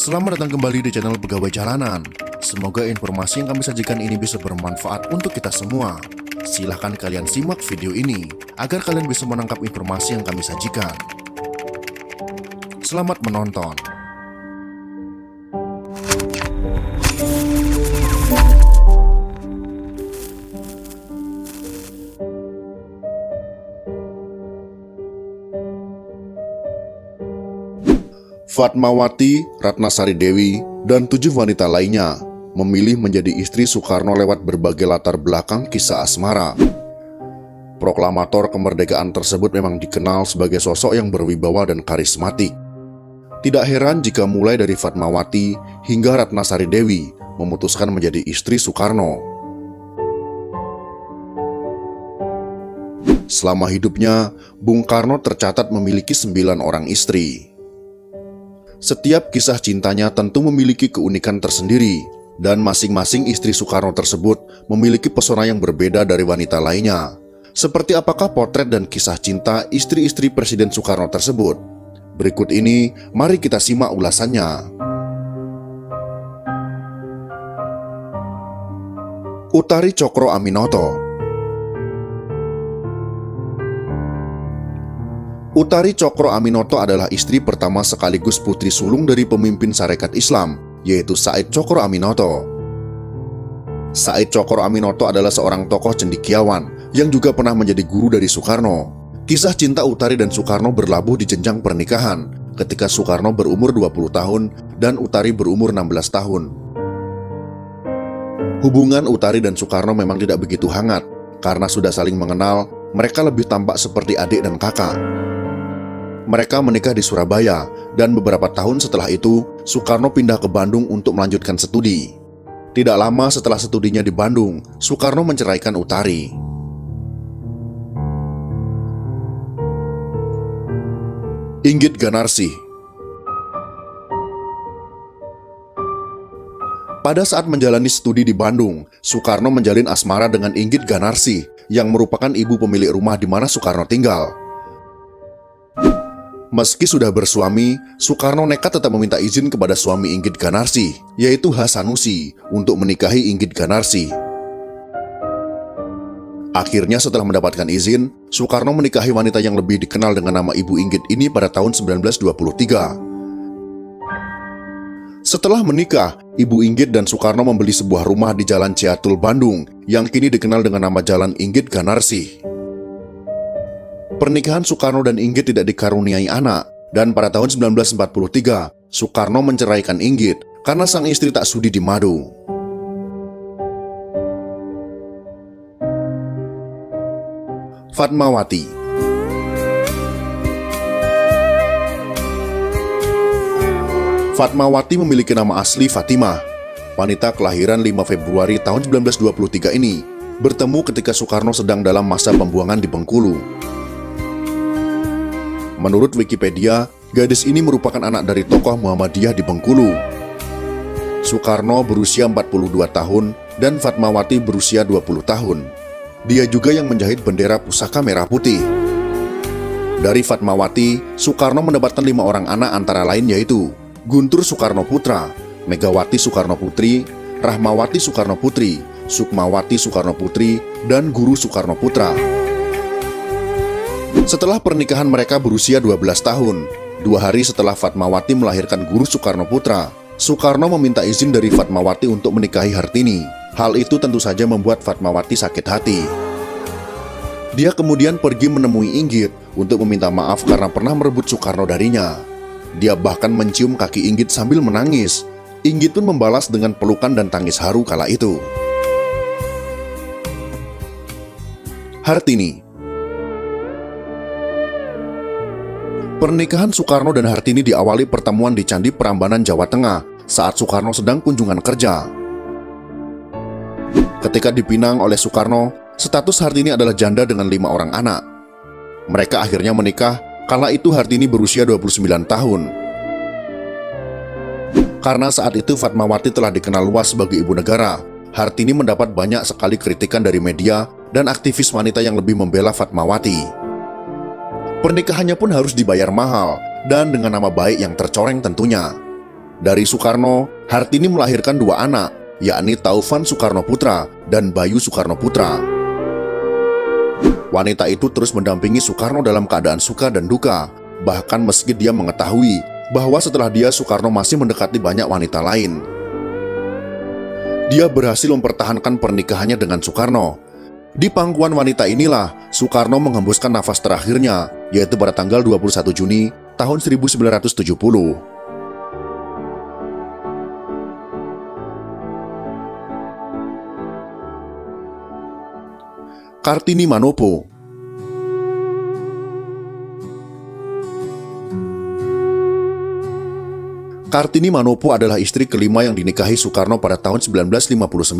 Selamat datang kembali di channel Pegawai Jalanan. Semoga informasi yang kami sajikan ini bisa bermanfaat untuk kita semua. Silahkan kalian simak video ini agar kalian bisa menangkap informasi yang kami sajikan. Selamat menonton. Fatmawati, Ratnasari Dewi, dan 7 wanita lainnya memilih menjadi istri Soekarno lewat berbagai latar belakang kisah asmara. Proklamator kemerdekaan tersebut memang dikenal sebagai sosok yang berwibawa dan karismatik. Tidak heran jika mulai dari Fatmawati hingga Ratnasari Dewi memutuskan menjadi istri Soekarno. Selama hidupnya, Bung Karno tercatat memiliki 9 orang istri. Setiap kisah cintanya tentu memiliki keunikan tersendiri, dan masing-masing istri Soekarno tersebut memiliki pesona yang berbeda dari wanita lainnya. Seperti apakah potret dan kisah cinta istri-istri Presiden Soekarno tersebut? Berikut ini, mari kita simak ulasannya. Utari Cokro Aminoto. Utari Cokro Aminoto adalah istri pertama sekaligus putri sulung dari pemimpin Sarekat Islam, yaitu Said Cokro Aminoto. Said Cokro Aminoto adalah seorang tokoh cendekiawan yang juga pernah menjadi guru dari Soekarno. Kisah cinta Utari dan Soekarno berlabuh di jenjang pernikahan ketika Soekarno berumur 20 tahun dan Utari berumur 16 tahun. Hubungan Utari dan Soekarno memang tidak begitu hangat. Karena sudah saling mengenal, mereka lebih tampak seperti adik dan kakak. Mereka menikah di Surabaya, dan beberapa tahun setelah itu, Soekarno pindah ke Bandung untuk melanjutkan studi. Tidak lama setelah studinya di Bandung, Soekarno menceraikan Utari. Inggit Ganarsih. Pada saat menjalani studi di Bandung, Soekarno menjalin asmara dengan Inggit Ganarsih, yang merupakan ibu pemilik rumah di mana Soekarno tinggal. Meski sudah bersuami, Soekarno nekat tetap meminta izin kepada suami Inggit Ganarsih, yaitu Hasanusi, untuk menikahi Inggit Ganarsih. Akhirnya setelah mendapatkan izin, Soekarno menikahi wanita yang lebih dikenal dengan nama Ibu Inggit ini pada tahun 1923. Setelah menikah, Ibu Inggit dan Soekarno membeli sebuah rumah di Jalan Ciatul, Bandung, yang kini dikenal dengan nama Jalan Inggit Ganarsih. Pernikahan Soekarno dan Inggit tidak dikaruniai anak, dan pada tahun 1943, Soekarno menceraikan Inggit karena sang istri tak sudi dimadu. Fatmawati. Fatmawati memiliki nama asli Fatimah. Wanita kelahiran 5 Februari tahun 1923 ini bertemu ketika Soekarno sedang dalam masa pembuangan di Bengkulu. Menurut Wikipedia, gadis ini merupakan anak dari tokoh Muhammadiyah di Bengkulu. Soekarno berusia 42 tahun dan Fatmawati berusia 20 tahun. Dia juga yang menjahit bendera pusaka merah putih. Dari Fatmawati, Soekarno mendapatkan 5 orang anak antara lain yaitu Guntur Soekarno Putra, Megawati Soekarno Putri, Rahmawati Soekarno Putri, Sukmawati Soekarno Putri, dan Guru Soekarno Putra. Setelah pernikahan mereka berusia 12 tahun, 2 hari setelah Fatmawati melahirkan Guru Soekarno Putra, Soekarno meminta izin dari Fatmawati untuk menikahi Hartini. Hal itu tentu saja membuat Fatmawati sakit hati. Dia kemudian pergi menemui Inggit untuk meminta maaf karena pernah merebut Soekarno darinya. Dia bahkan mencium kaki Inggit sambil menangis. Inggit pun membalas dengan pelukan dan tangis haru kala itu. Hartini. Pernikahan Soekarno dan Hartini diawali pertemuan di Candi Prambanan, Jawa Tengah saat Soekarno sedang kunjungan kerja. Ketika dipinang oleh Soekarno, status Hartini adalah janda dengan 5 orang anak. Mereka akhirnya menikah, kala itu Hartini berusia 29 tahun. Karena saat itu Fatmawati telah dikenal luas sebagai ibu negara, Hartini mendapat banyak sekali kritikan dari media dan aktivis wanita yang lebih membela Fatmawati. Pernikahannya pun harus dibayar mahal, dan dengan nama baik yang tercoreng tentunya. Dari Soekarno, Hartini melahirkan dua anak, yakni Taufan Soekarno Putra dan Bayu Soekarno Putra. Wanita itu terus mendampingi Soekarno dalam keadaan suka dan duka, bahkan meski dia mengetahui bahwa setelah dia Soekarno masih mendekati banyak wanita lain. Dia berhasil mempertahankan pernikahannya dengan Soekarno. Di pangkuan wanita inilah Soekarno menghembuskan nafas terakhirnya, yaitu pada tanggal 21 Juni tahun 1970. Kartini Manopo. Kartini Manopo adalah istri kelima yang dinikahi Soekarno pada tahun 1959.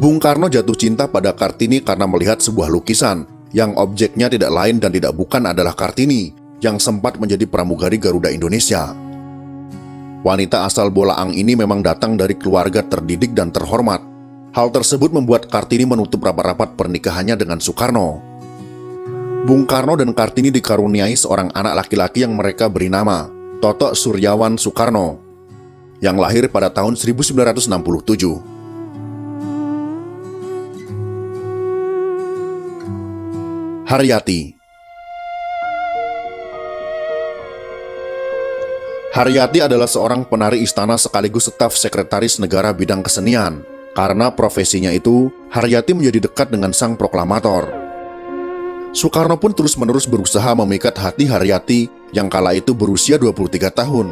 Bung Karno jatuh cinta pada Kartini karena melihat sebuah lukisan yang objeknya tidak lain dan tidak bukan adalah Kartini yang sempat menjadi pramugari Garuda Indonesia. Wanita asal Bolaang ini memang datang dari keluarga terdidik dan terhormat. Hal tersebut membuat Kartini menutup rapat-rapat pernikahannya dengan Soekarno. Bung Karno dan Kartini dikaruniai seorang anak laki-laki yang mereka beri nama Totok Suryawan Soekarno yang lahir pada tahun 1967. Hariyati. Hariyati adalah seorang penari istana sekaligus staf sekretaris negara bidang kesenian. Karena profesinya itu, Hariyati menjadi dekat dengan sang proklamator. Soekarno pun terus-menerus berusaha memikat hati Hariyati yang kala itu berusia 23 tahun.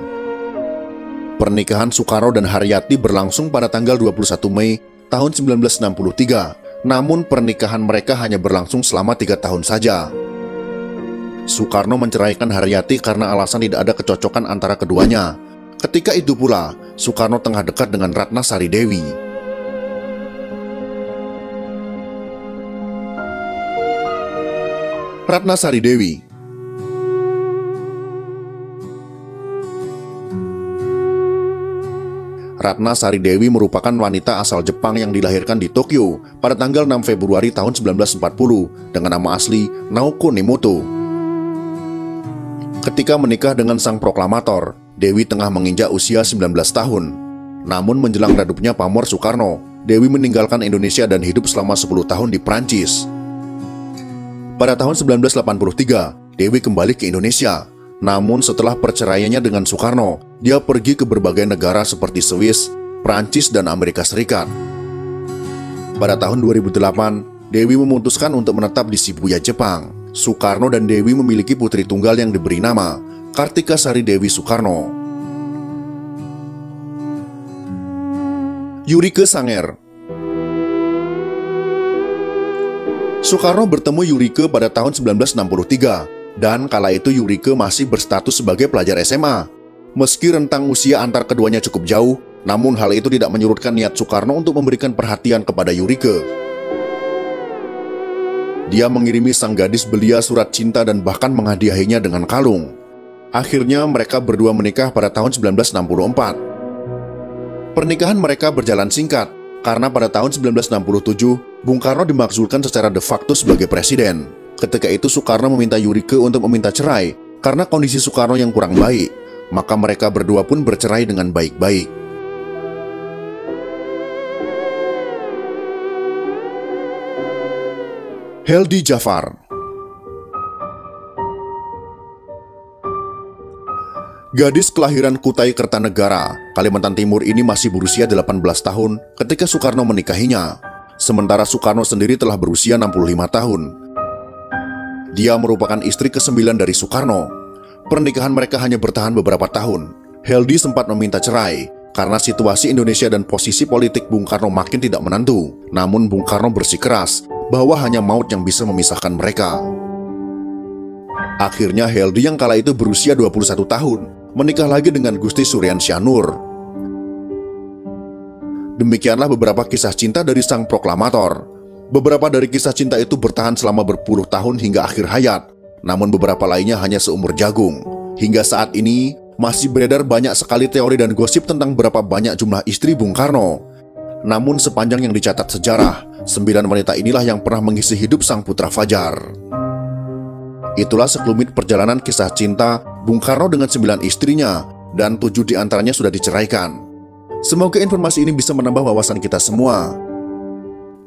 Pernikahan Soekarno dan Hariyati berlangsung pada tanggal 21 Mei tahun 1963. Namun pernikahan mereka hanya berlangsung selama 3 tahun saja. Soekarno menceraikan Hariyati karena alasan tidak ada kecocokan antara keduanya. Ketika itu pula, Soekarno tengah dekat dengan Ratna Sari Dewi. Ratna Sari Dewi. Ratna Sari Dewi merupakan wanita asal Jepang yang dilahirkan di Tokyo pada tanggal 6 Februari tahun 1940 dengan nama asli Naoko Nemoto. Ketika menikah dengan sang proklamator, Dewi tengah menginjak usia 19 tahun. Namun menjelang redupnya pamor Soekarno, Dewi meninggalkan Indonesia dan hidup selama 10 tahun di Prancis. Pada tahun 1983, Dewi kembali ke Indonesia. Namun setelah perceraiannya dengan Soekarno, dia pergi ke berbagai negara seperti Swiss, Prancis, dan Amerika Serikat. Pada tahun 2008, Dewi memutuskan untuk menetap di Shibuya, Jepang. Soekarno dan Dewi memiliki putri tunggal yang diberi nama Kartika Sari Dewi Soekarno. Yurike Sanger. Soekarno bertemu Yurike pada tahun 1963. Dan kala itu Yurike masih berstatus sebagai pelajar SMA. Meski rentang usia antar keduanya cukup jauh, namun hal itu tidak menyurutkan niat Soekarno untuk memberikan perhatian kepada Yurike. Dia mengirimi sang gadis belia surat cinta dan bahkan menghadiahinya dengan kalung. Akhirnya mereka berdua menikah pada tahun 1964. Pernikahan mereka berjalan singkat, karena pada tahun 1967 Bung Karno dimakzulkan secara de facto sebagai presiden. Ketika itu Soekarno meminta Yurike untuk meminta cerai karena kondisi Soekarno yang kurang baik, maka mereka berdua pun bercerai dengan baik-baik. Heldie Jafar. Gadis kelahiran Kutai Kertanegara, Kalimantan Timur ini masih berusia 18 tahun ketika Soekarno menikahinya. Sementara Soekarno sendiri telah berusia 65 tahun. Dia merupakan istri ke-9 dari Soekarno. Pernikahan mereka hanya bertahan beberapa tahun. Heldie sempat meminta cerai karena situasi Indonesia dan posisi politik Bung Karno makin tidak menentu. Namun Bung Karno bersikeras bahwa hanya maut yang bisa memisahkan mereka. Akhirnya Heldie yang kala itu berusia 21 tahun menikah lagi dengan Gusti Suryan Syanur. Demikianlah beberapa kisah cinta dari sang proklamator. Beberapa dari kisah cinta itu bertahan selama berpuluh tahun hingga akhir hayat, namun beberapa lainnya hanya seumur jagung. Hingga saat ini, masih beredar banyak sekali teori dan gosip tentang berapa banyak jumlah istri Bung Karno. Namun sepanjang yang dicatat sejarah, 9 wanita inilah yang pernah mengisi hidup sang putra Fajar. Itulah sekelumit perjalanan kisah cinta Bung Karno dengan 9 istrinya dan 7 diantaranya sudah diceraikan. Semoga informasi ini bisa menambah wawasan kita semua.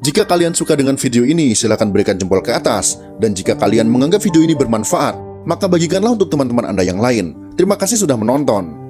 Jika kalian suka dengan video ini, silahkan berikan jempol ke atas, dan jika kalian menganggap video ini bermanfaat, maka bagikanlah untuk teman-teman Anda yang lain. Terima kasih sudah menonton.